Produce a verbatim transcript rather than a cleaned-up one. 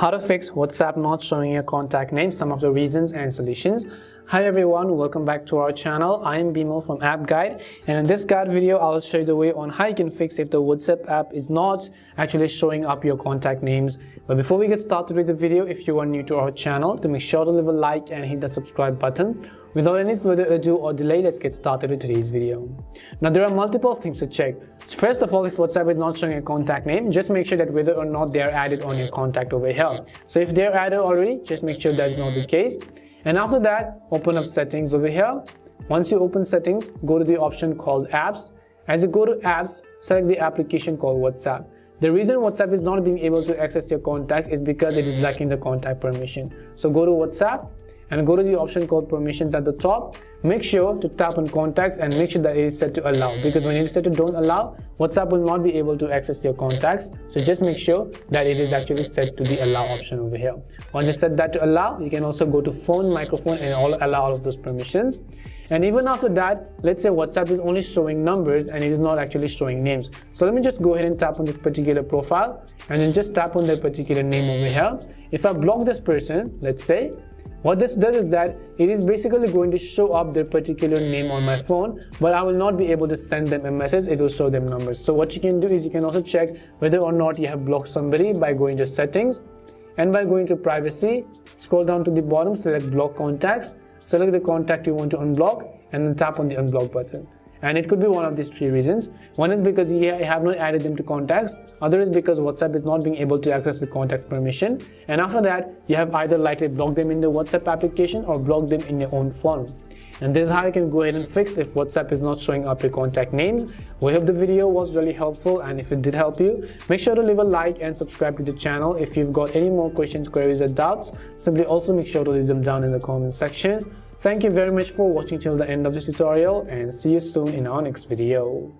How to fix WhatsApp not showing your contact name, some of the reasons and solutions. Hi everyone, welcome back to our channel. I am Bimo from App Guide, and in this guide video I will show you the way on how you can fix if the WhatsApp app is not actually showing up your contact names. But before we get started with the video, if you are new to our channel, then make sure to leave a like and hit that subscribe button. Without any further ado or delay, let's get started with today's video. Now there are multiple things to check. First of all, if WhatsApp is not showing your contact name, just make sure that whether or not they are added on your contact over here. So if they are added already, just make sure that is not the case. And after that, open up settings over here. Once you open settings, go to the option called apps. As you go to apps, select the application called WhatsApp. The reason WhatsApp is not being able to access your contacts is because it is lacking the contact permission. So go to WhatsApp and go to the option called permissions at the top. Make sure to tap on contacts and make sure that it is set to allow, because when it is set to don't allow, WhatsApp will not be able to access your contacts. So just make sure that it is actually set to the allow option over here. Once you set that to allow, you can also go to phone, microphone and all, allow all of those permissions. And even after that, let's say WhatsApp is only showing numbers and it is not actually showing names. So let me just go ahead and tap on this particular profile and then just tap on their particular name over here. If I block this person, let's say, what this does is that it is basically going to show up their particular name on my phone, but I will not be able to send them a message. It will show them numbers. So what you can do is you can also check whether or not you have blocked somebody by going to settings and by going to privacy. Scroll down to the bottom, select block contacts, select the contact you want to unblock and then tap on the unblock button. And it could be one of these three reasons. One is because you have not added them to contacts. Other is because WhatsApp is not being able to access the contacts permission. And after that, you have either likely blocked them in the WhatsApp application or blocked them in your own phone. And this is how you can go ahead and fix if WhatsApp is not showing up your contact names. We hope the video was really helpful, and if it did help you, make sure to leave a like and subscribe to the channel. If you've got any more questions, queries or doubts, simply also make sure to leave them down in the comment section. Thank you very much for watching till the end of this tutorial, and see you soon in our next video.